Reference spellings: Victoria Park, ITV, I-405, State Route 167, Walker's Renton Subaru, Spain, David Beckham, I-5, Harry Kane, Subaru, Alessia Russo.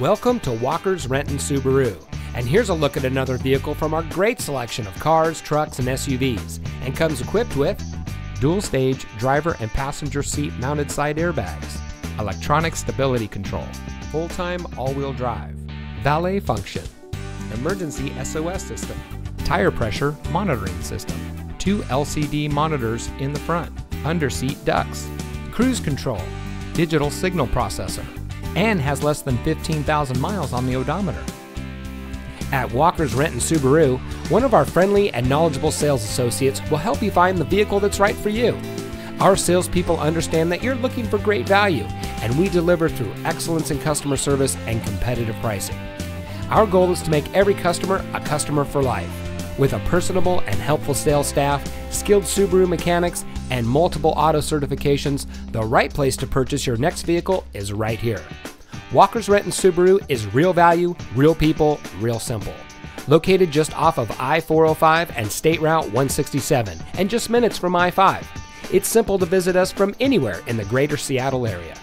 Welcome to Walker's Renton Subaru, and here's a look at another vehicle from our great selection of cars, trucks, and SUVs, and comes equipped with dual-stage driver and passenger seat mounted side airbags, electronic stability control, full-time all-wheel drive, valet function, emergency SOS system, tire pressure monitoring system, 2 LCD monitors in the front, under-seat ducts, cruise control, digital signal processor, and has less than 15,000 miles on the odometer. At Walker's Renton Subaru, one of our friendly and knowledgeable sales associates will help you find the vehicle that's right for you. Our salespeople understand that you're looking for great value, and we deliver through excellence in customer service and competitive pricing. Our goal is to make every customer a customer for life. With a personable and helpful sales staff, skilled Subaru mechanics, and multiple auto certifications, the right place to purchase your next vehicle is right here. Walker's Renton Subaru is real value, real people, real simple. Located just off of I-405 and State Route 167, and just minutes from I-5. It's simple to visit us from anywhere in the greater Seattle area.